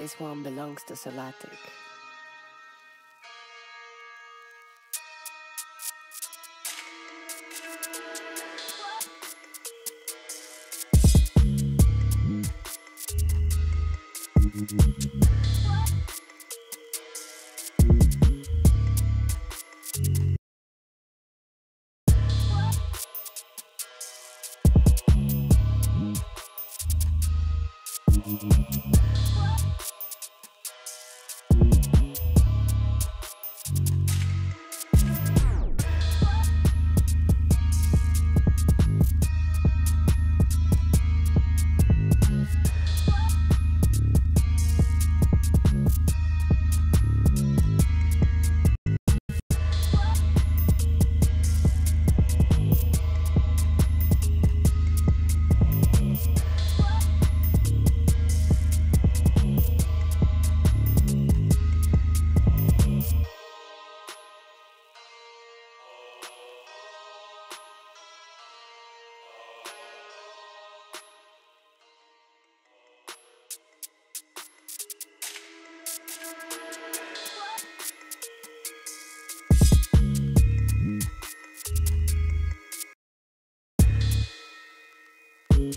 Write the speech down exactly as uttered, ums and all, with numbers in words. This one belongs to Solatik. Thank